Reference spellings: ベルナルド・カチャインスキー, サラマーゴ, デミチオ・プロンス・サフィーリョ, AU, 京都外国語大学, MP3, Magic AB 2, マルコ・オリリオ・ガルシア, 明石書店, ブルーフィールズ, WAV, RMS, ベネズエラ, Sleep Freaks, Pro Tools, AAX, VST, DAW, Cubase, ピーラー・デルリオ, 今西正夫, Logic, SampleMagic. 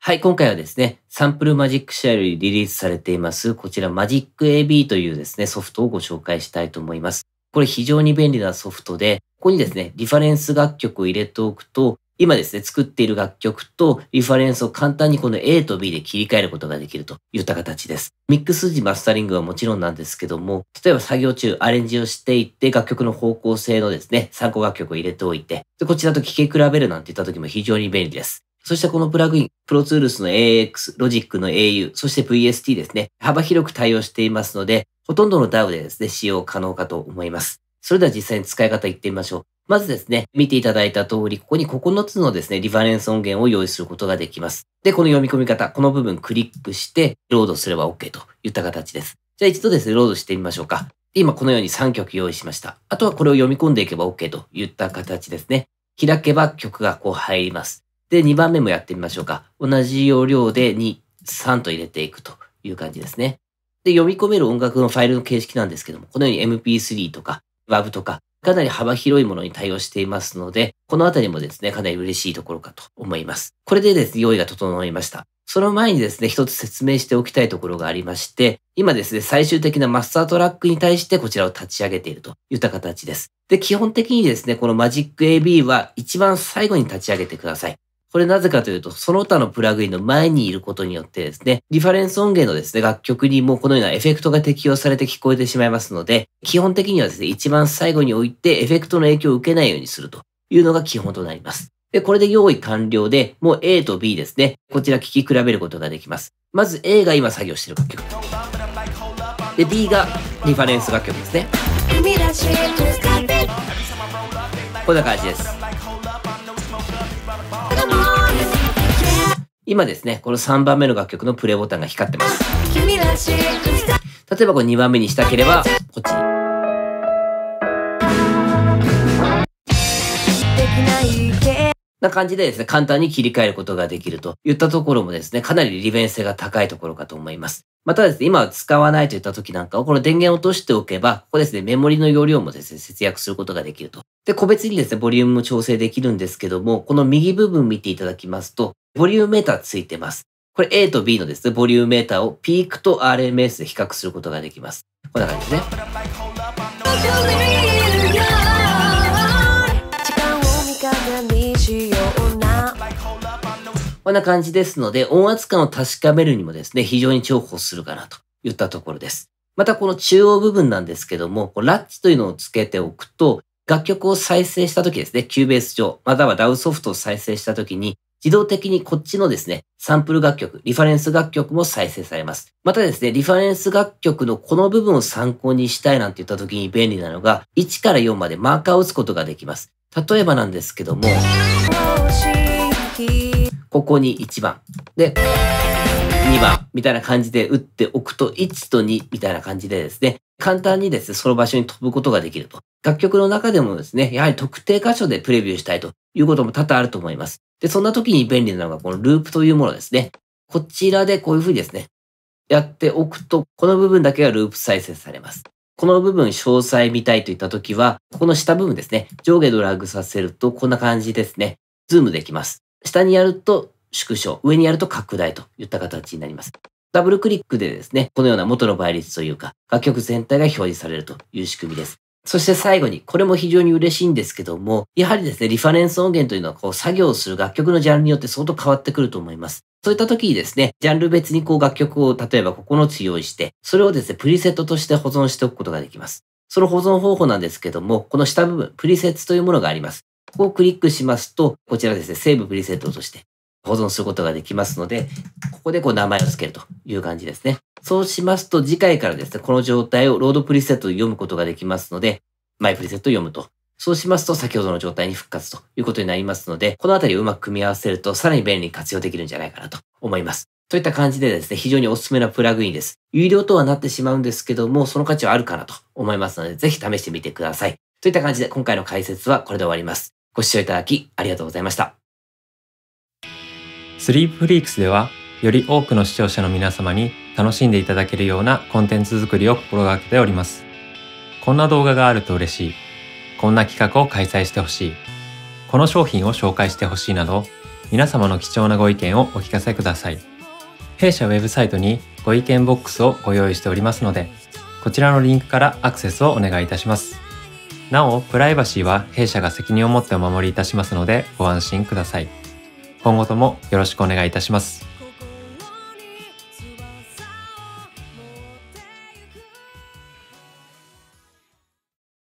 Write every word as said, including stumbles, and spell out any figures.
はい、今回はですね、サンプルマジックシェアよりリリースされています、こちら Magic エービー というですね、ソフトをご紹介したいと思います。これ非常に便利なソフトで、ここにですね、リファレンス楽曲を入れておくと、今ですね、作っている楽曲とリファレンスを簡単にこの A と B で切り替えることができるといった形です。ミックス時マスタリングはもちろんなんですけども、例えば作業中アレンジをしていって楽曲の方向性のですね、参考楽曲を入れておいて、でこちらと聴き比べるなんていった時も非常に便利です。そしてこのプラグイン、プロツールスの エーエーエックス、ロジックの エーユー、そして ブイエスティー ですね、幅広く対応していますので、ほとんどの ダウ でですね、使用可能かと思います。それでは実際に使い方いってみましょう。まずですね、見ていただいた通り、ここにここのつのですね、リファレンス音源を用意することができます。で、この読み込み方、この部分クリックして、ロードすれば OK といった形です。じゃあ一度ですね、ロードしてみましょうか。今このようにさんきょく用意しました。あとはこれを読み込んでいけば OK といった形ですね。開けば曲がこう入ります。で、にばんめもやってみましょうか。同じ要領でに、さんと入れていくという感じですね。で、読み込める音楽のファイルの形式なんですけども、このように エムピースリー とか ワブ とか、かなり幅広いものに対応していますので、このあたりもですね、かなり嬉しいところかと思います。これでですね、用意が整いました。その前にですね、一つ説明しておきたいところがありまして、今ですね、最終的なマスタートラックに対してこちらを立ち上げているといった形です。で、基本的にですね、この Magic エービー は一番最後に立ち上げてください。これなぜかというと、その他のプラグインの前にいることによってですね、リファレンス音源のですね、楽曲にもこのようなエフェクトが適用されて聞こえてしまいますので、基本的にはですね、一番最後においてエフェクトの影響を受けないようにするというのが基本となります。で、これで用意完了で、もう A と B ですね、こちら聴き比べることができます。まず A が今作業している楽曲。で、B がリファレンス楽曲ですね。こんな感じです。今ですね、このさんばんめの楽曲のプレイボタンが光ってます。例えばこれにばんめにしたければ、こっちに。な感じでですね、簡単に切り替えることができるといったところもですね、かなり利便性が高いところかと思います。またですね、今は使わないといった時なんかをこの電源を落としておけば、ここですね、メモリの容量もですね、節約することができると。で、個別にですね、ボリュームも調整できるんですけども、この右部分見ていただきますと、ボリュームメーターついてます。これ A と B のですね、ボリュームメーターをピークと アールエムエス で比較することができます。こんな感じですね。こんな感じですので、音圧感を確かめるにもですね、非常に重宝するかなといったところです。またこの中央部分なんですけども、ラッチというのをつけておくと、楽曲を再生した時ですね、Cubase 上、または ダウ ソフトを再生した時に、自動的にこっちのですね、サンプル楽曲、リファレンス楽曲も再生されます。またですね、リファレンス楽曲のこの部分を参考にしたいなんて言った時に便利なのが、いちからよんまでマーカーを打つことができます。例えばなんですけども、ここにいちばん、で、にばんみたいな感じで打っておくと、いちとにみたいな感じでですね、簡単にですね、その場所に飛ぶことができると。楽曲の中でもですね、やはり特定箇所でプレビューしたいということも多々あると思います。で、そんな時に便利なのがこのループというものですね。こちらでこういうふうにですね、やっておくと、この部分だけがループ再生されます。この部分詳細見たいといった時は、ここの下部分ですね、上下ドラッグさせるとこんな感じですね、ズームできます。下にやると縮小、上にやると拡大といった形になります。ダブルクリックでですね、このような元の倍率というか、楽曲全体が表示されるという仕組みです。そして最後に、これも非常に嬉しいんですけども、やはりですね、リファレンス音源というのは、こう、作業する楽曲のジャンルによって相当変わってくると思います。そういった時にですね、ジャンル別にこう、楽曲を、例えばここのつ用意して、それをですね、プリセットとして保存しておくことができます。その保存方法なんですけども、この下部分、プリセットというものがあります。ここをクリックしますと、こちらですね、セーブプリセットとして保存することができますので、ここでこう、名前を付けるという感じですね。そうしますと、次回からですね、この状態をロードプリセットで読むことができますので、マイプリセットを読むと。そうしますと、先ほどの状態に復活ということになりますので、このあたりをうまく組み合わせると、さらに便利に活用できるんじゃないかなと思います。といった感じでですね、非常におすすめなプラグインです。有料とはなってしまうんですけども、その価値はあるかなと思いますので、ぜひ試してみてください。といった感じで、今回の解説はこれで終わります。ご視聴いただき、ありがとうございました。スリープフリークスでは、より多くの視聴者の皆様に楽しんでいただけるようなコンテンツ作りを心がけております。こんな動画があると嬉しい。こんな企画を開催してほしい。この商品を紹介してほしいなど、皆様の貴重なご意見をお聞かせください。弊社ウェブサイトにご意見ボックスをご用意しておりますので、こちらのリンクからアクセスをお願いいたします。なお、プライバシーは弊社が責任を持ってお守りいたしますのでご安心ください。今後ともよろしくお願いいたします。